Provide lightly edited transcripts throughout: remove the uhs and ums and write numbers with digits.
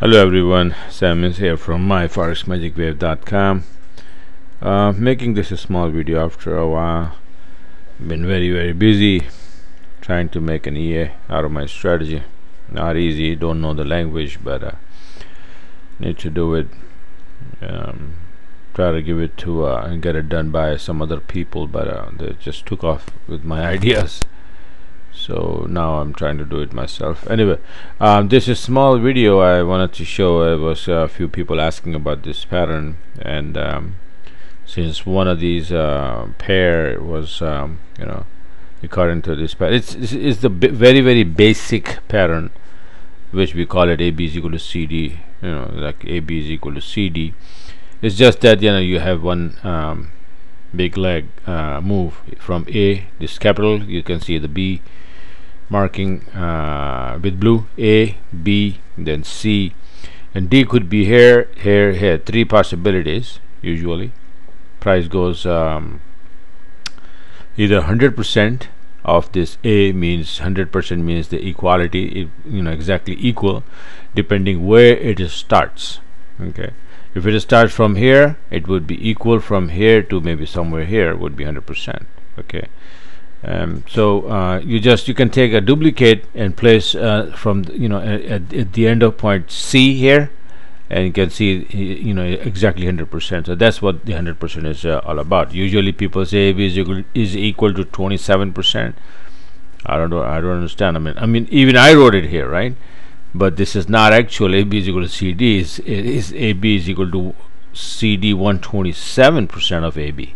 Hello everyone, Sam is here from myforexmagicwave.com. Making this a small video after a while. Been very busy trying to make an EA out of my strategy. Not easy, don't know the language, but need to do it. Try to give it to and get it done by some other people, but they just took off with my ideas. So now I'm trying to do it myself. Anyway, this is small video I wanted to show. There was a few people asking about this pattern, and since one of these pair was, you know, you cut into this pattern. It's the very basic pattern, which we call it AB is equal to CD. You know, like AB is equal to CD. It's just that, you know, you have one big leg move from A. This capital, you can see the B marking with blue, A, B, then C, and D could be here, here, here. Three possibilities usually. Price goes either 100% of this A, means 100% means the equality, you know, exactly equal, depending where it starts. Okay, if it starts from here, it would be equal from here to maybe somewhere here would be 100%. Okay. You can take a duplicate and place from you know at the end of point C here, and you can see, you know, exactly 100%. So that's what the 100% is all about. Usually people say AB is equal to 27%. I don't know. I don't understand. I mean, even I wrote it here, right? But this is not actually AB is equal to CD. Is AB is equal to CD 127% of AB.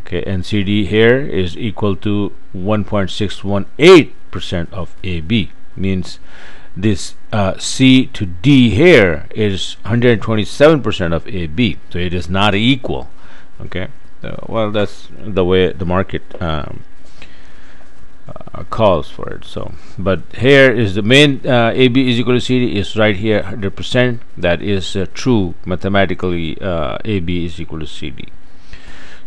Okay, and CD here is equal to 1.618% of AB, means this C to D here is 127% of AB, so it is not equal. Okay, well, that's the way the market calls for it. So, but here is the main AB is equal to CD is right here, 100%. That is true mathematically. AB is equal to CD.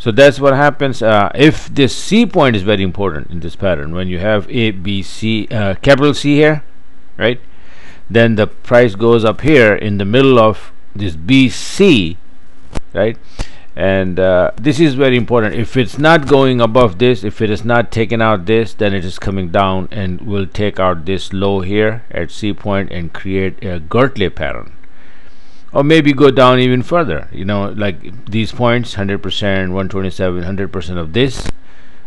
So that's what happens. If this C point is very important in this pattern, when you have A, B, C, capital C here, right? Then the price goes up here in the middle of this B, C, right? And this is very important. If it's not going above this, if it is not taking out this, then it is coming down and will take out this low here at C point and create a Gartley pattern. Or maybe go down even further, you know, like these points, 100%, 127, 100% of this,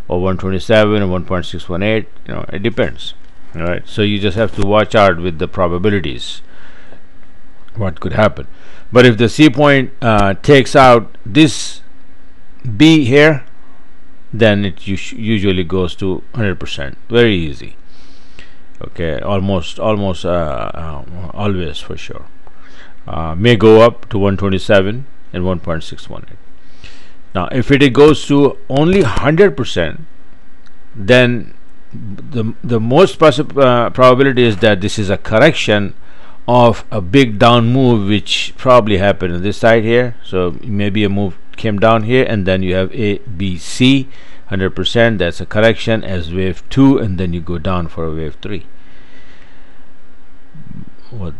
or 127 or 1.618, you know, it depends. All right, so you just have to watch out with the probabilities, what could happen. But if the C point takes out this B here, then it usually goes to 100%, very easy. Okay, always for sure. May go up to 127 and 1.618. Now, if it goes to only 100%, then the most possible probability is that this is a correction of a big down move, which probably happened on this side here. So maybe a move came down here, and then you have A, B, C, 100%. That's a correction as wave 2, and then you go down for a wave 3. What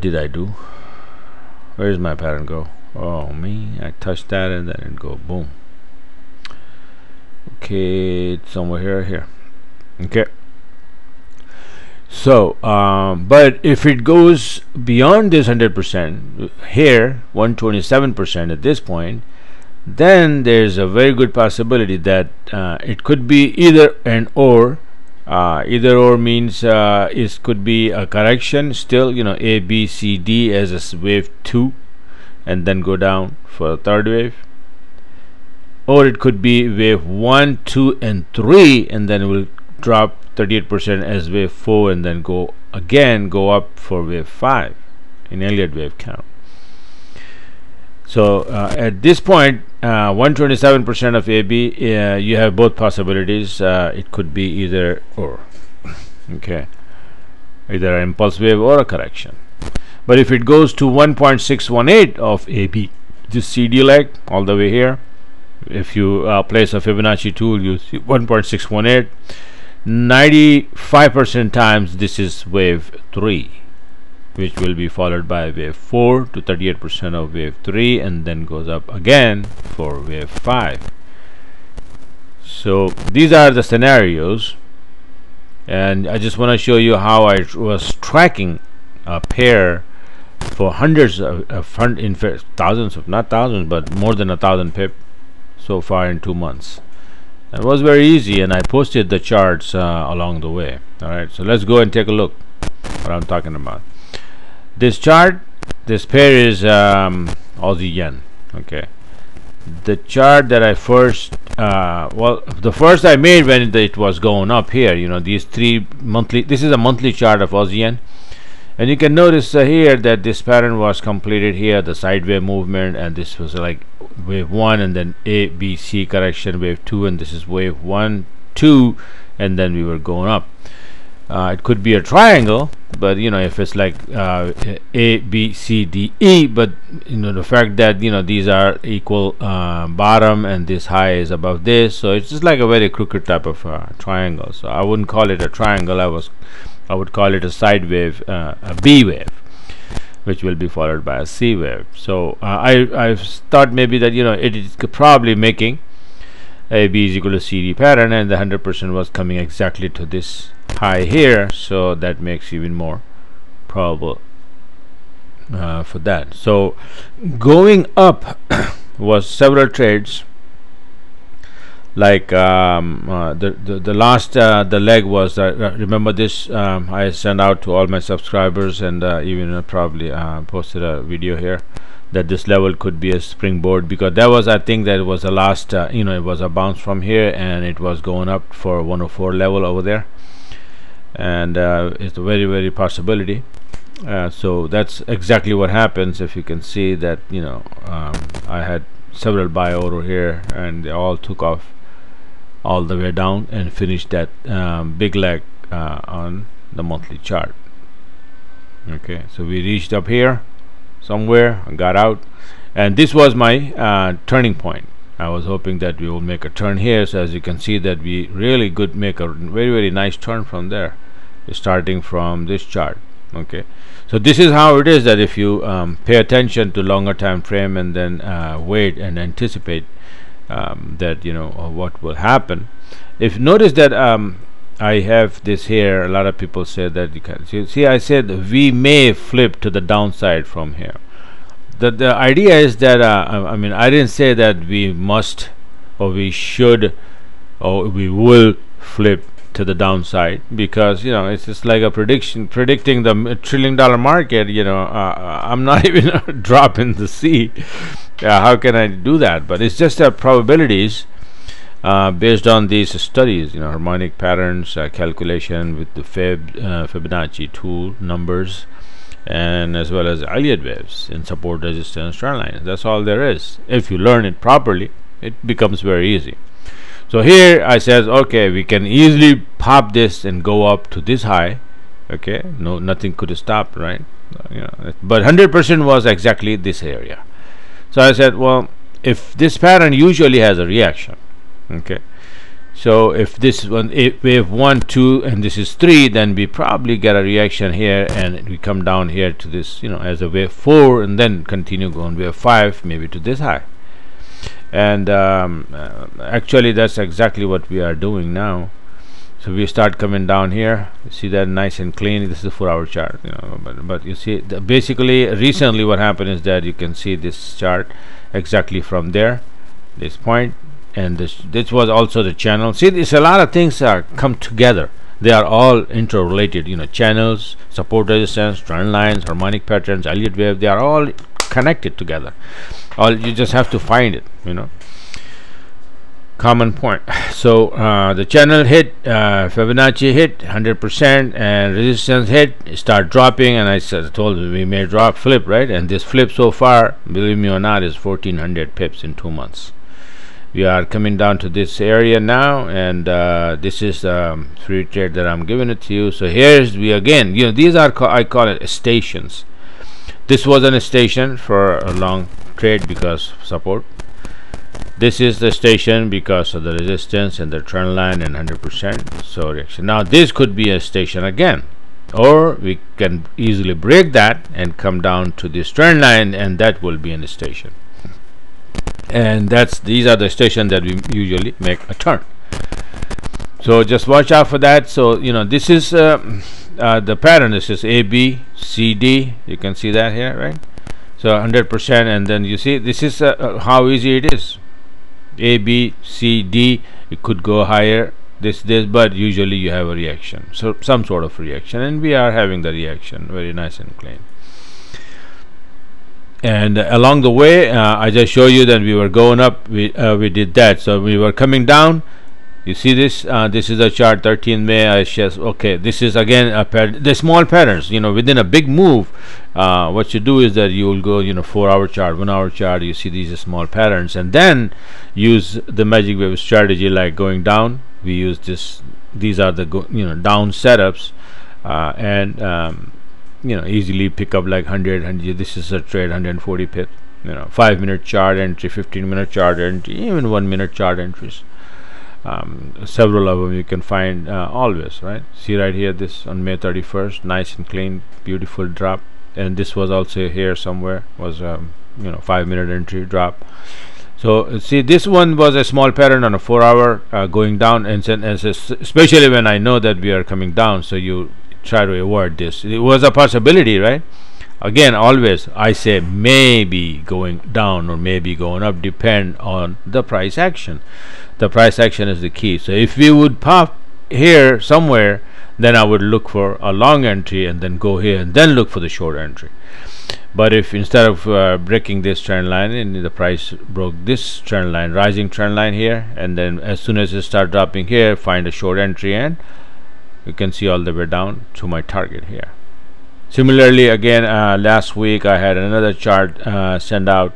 did I do? Where does my pattern go? Oh me, I touched that and then it go boom. Okay, it's somewhere here. Okay. So, but if it goes beyond this 100% here, 127% at this point, then there's a very good possibility that it could be either and or. Either or means it could be a correction still, you know, A, B, C, D as a wave 2, and then go down for a third wave. Or it could be wave 1, 2 and 3, and then it will drop 38% as wave 4, and then go up for wave 5 in Elliott wave count. So at this point, 127% of AB, you have both possibilities. It could be either or. Okay, either an impulse wave or a correction. But if it goes to 1.618 of AB, this CD leg all the way here, if you place a Fibonacci tool, you see 1.618. 95% times this is wave 3. which will be followed by wave 4 to 38% of wave 3, and then goes up again for wave 5. So these are the scenarios, and I just want to show you how I was tracking a pair for hundreds of in fact thousands of, not thousands, but more than 1,000 pip so far in 2 months. It was very easy, and I posted the charts along the way. Alright, so let's go and take a look what I'm talking about. This chart, this pair is Aussie-Yen. Okay, the chart that I first the first I made when it was going up here, you know, these 3 monthly, this is a monthly chart of Aussie-Yen, and you can notice here that this pattern was completed here, the side wave movement, and this was like wave 1, and then A, B, C correction, wave 2, and this is wave 1, 2, and then we were going up. It could be a triangle, but you know, if it's like A, B, C, D, E, but you know, the fact that, you know, these are equal bottom and this high is above this, so it's just like a very crooked type of triangle. So I wouldn't call it a triangle, I would call it a side wave, a B wave, which will be followed by a C wave. So I thought maybe that, you know, it is probably making AB is equal to CD pattern, and the 100% was coming exactly to this high here, so that makes even more probable for that. So going up was several trades, like the last leg was, remember this, I sent out to all my subscribers, and even probably posted a video here that this level could be a springboard, because that was, I think that was the last, you know, it was a bounce from here, and it was going up for 104 level over there, and it's a very, very possibility. So that's exactly what happens. If you can see that, you know, I had several buy order here, and they all took off all the way down and finish that big leg on the monthly chart. Okay, so we reached up here somewhere and got out, and this was my turning point. I was hoping that we will make a turn here, so as you can see that we really could make a very, very nice turn from there, starting from this chart. Okay, so this is how it is that if you pay attention to longer time frame, and then wait and anticipate that, you know, what will happen. If notice that I have this here, a lot of people say that you can see I said we may flip to the downside from here. The idea is that I mean, I didn't say that we must or we should or we will flip to the downside, because, you know, it's just like a prediction, predicting the $1 trillion market. You know, I'm not even a drop in the sea. How can I do that? But it's just probabilities based on these studies, you know, harmonic patterns, calculation with the Fibonacci tool, numbers, and as well as Elliott waves and support resistance trend lines. That's all there is. If you learn it properly, it becomes very easy. So here I says, okay, we can easily pop this and go up to this high. Okay, no, nothing could stop, right? You know, but 100% was exactly this area. So I said, well, if this pattern usually has a reaction, okay, so if this one, if wave 1, 2, and this is 3, then we probably get a reaction here, and we come down here to this, you know, as a wave 4, and then continue going wave 5, maybe to this high. And actually that's exactly what we are doing now. So we start coming down here, you see that, nice and clean. This is a 4-hour chart, you know, but you see basically recently what happened is that you can see this chart exactly from there, this point, and this was also the channel. See, there's a lot of things are come together, they are all interrelated, you know, channels, support resistance, trend lines, harmonic patterns, Elliott wave, they are all connected together. All you just have to find it, you know, common point. So the channel hit, Fibonacci hit 100%, and resistance hit, start dropping, and I told you we may drop, flip, right? And this flip so far, believe me or not, is 1400 pips in 2 months. We are coming down to this area now, and this is free trade that I'm giving it to you. So here's we again, you know, these are I call it stations. This wasn't a station for a long trade because of support. This is the station because of the resistance and the trend line and 100% so reaction. Now this could be a station again, or we can easily break that and come down to this trend line, and that will be in the station. And these are the stations that we usually make a turn. So just watch out for that. So you know, this is the pattern. This is A B C D. You can see that here, right? So 100%, and then you see this is how easy it is. A B C D. It could go higher, this, but usually you have a reaction, so some sort of reaction, and we are having the reaction very nice and clean. And along the way, I just show you that we were going up, we did that, so we were coming down. You see this, this is a chart, 13 May. I just, okay, this is again a the small patterns, you know, within a big move. What you do is that you will go, you know, 4-hour chart, 1-hour chart, you see these small patterns, and then use the magic wave strategy, like going down. We use this, these are the you know, down setups, and you know, easily pick up like 100. This is a trade, 140 pips, you know, 5-minute chart entry, 15-minute chart entry, even 1-minute chart entries. Several of them you can find always, right? See right here, this on May 31st, nice and clean, beautiful drop. And this was also here somewhere, was you know, 5-minute entry drop. So see, this one was a small pattern on a 4-hour going down, and especially when I know that we are coming down, so you try to avoid this. It was a possibility, right? Again, always I say maybe going down or maybe going up, depend on the price action. The price action is the key. So if we would pop here somewhere, then I would look for a long entry and then go here and then look for the short entry. But if instead of breaking this trend line, and the price broke this trend line, rising trend line here, and then as soon as it starts dropping here, find a short entry, and you can see all the way down to my target here. Similarly, again, last week I had another chart send out,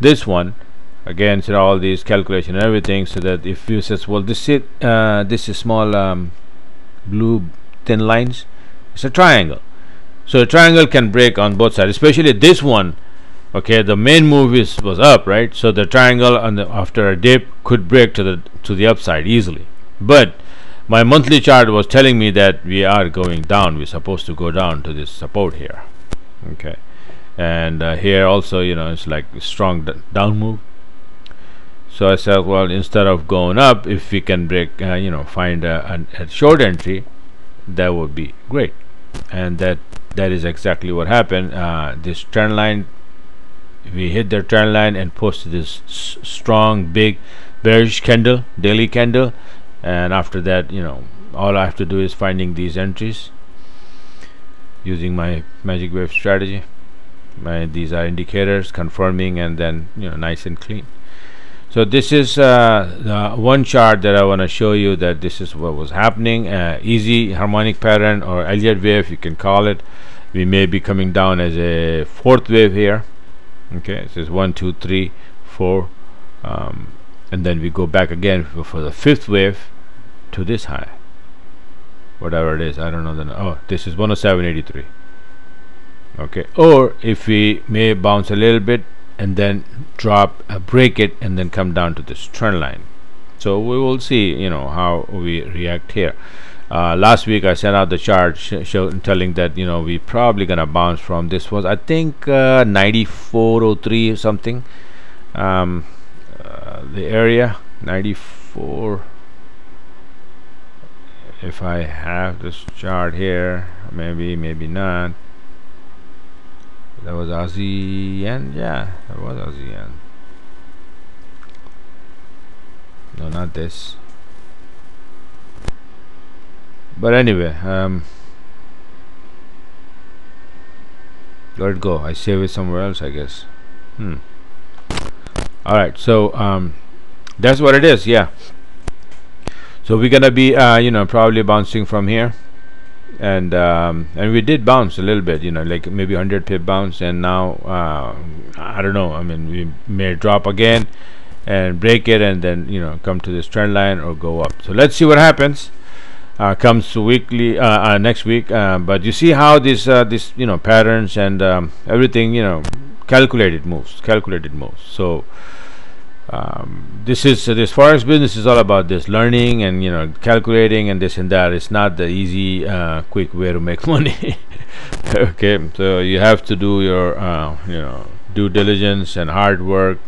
this one again, so all these calculation and everything, so that if you says, well, this is small blue thin lines, it's a triangle. So a triangle can break on both sides, especially this one. Okay, the main move was up, right? So the triangle on the, after a dip, could break to the upside easily. But my monthly chart was telling me that we are going down. We're supposed to go down to this support here. Okay, and here also, you know, it's like a strong down move. So I said, well, instead of going up, if we can break, you know, find a short entry, that would be great. And that is exactly what happened. This trend line, we hit the trend line and posted this strong big bearish candle, daily candle. And after that, you know, all I have to do is finding these entries using my magic wave strategy. These are indicators confirming, and then, you know, nice and clean. So this is the one chart that I want to show you, that this is what was happening. Easy harmonic pattern, or Elliott wave, you can call it. We may be coming down as a fourth wave here. Okay, this is 1, 2, 3, 4, and then we go back again for the fifth wave to this high, whatever it is, I don't know the oh, this is 107.83. okay, or if we may bounce a little bit and then drop, break it, and then come down to this trend line. So we will see, you know, how we react here. Last week I sent out the chart telling that, you know, we probably gonna bounce from this was, I think 94.03 or something, the area 94. If I have this chart here, maybe not. That was Aussie-Yen, yeah, that was Aussie-Yen. No, not this. But anyway, let it go. I save it somewhere else, I guess. Alright, so that's what it is, yeah. So we're gonna be, you know, probably bouncing from here. And we did bounce a little bit, you know, like maybe 100 pip bounce, and now I don't know, I mean, we may drop again and break it, and then, you know, come to this trend line or go up. So let's see what happens comes to weekly next week, but you see how this this, you know, patterns and everything, you know, calculated moves, so this forex business is all about this learning and, you know, calculating and this and that. It's not the easy quick way to make money. Okay, so you have to do your you know, due diligence and hard work,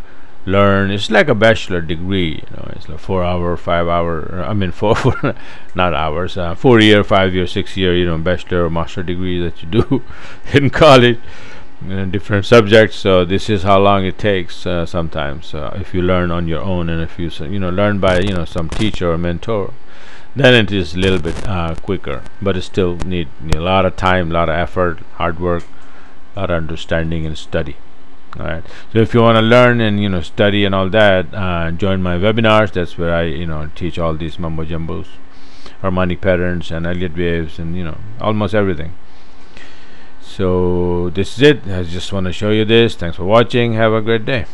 learn. It's like a bachelor degree, you know. It's like 4 hour, 5 hour, I mean 4 not hours, 4 year, 5 year, 6 year, you know, bachelor or master degree that you do in college, you know, different subjects. So this is how long it takes sometimes, if you learn on your own, and if you learn by, you know, some teacher or mentor, then it is a little bit quicker, but it still need a lot of time, a lot of effort, hard work, a lot of understanding and study. All right, so if you want to learn and, you know, study and all that, join my webinars. That's where I, you know, teach all these mumbo jumbos, harmonic patterns and Elliott waves, and, you know, almost everything. So this is it. I just want to show you this. Thanks for watching. Have a great day.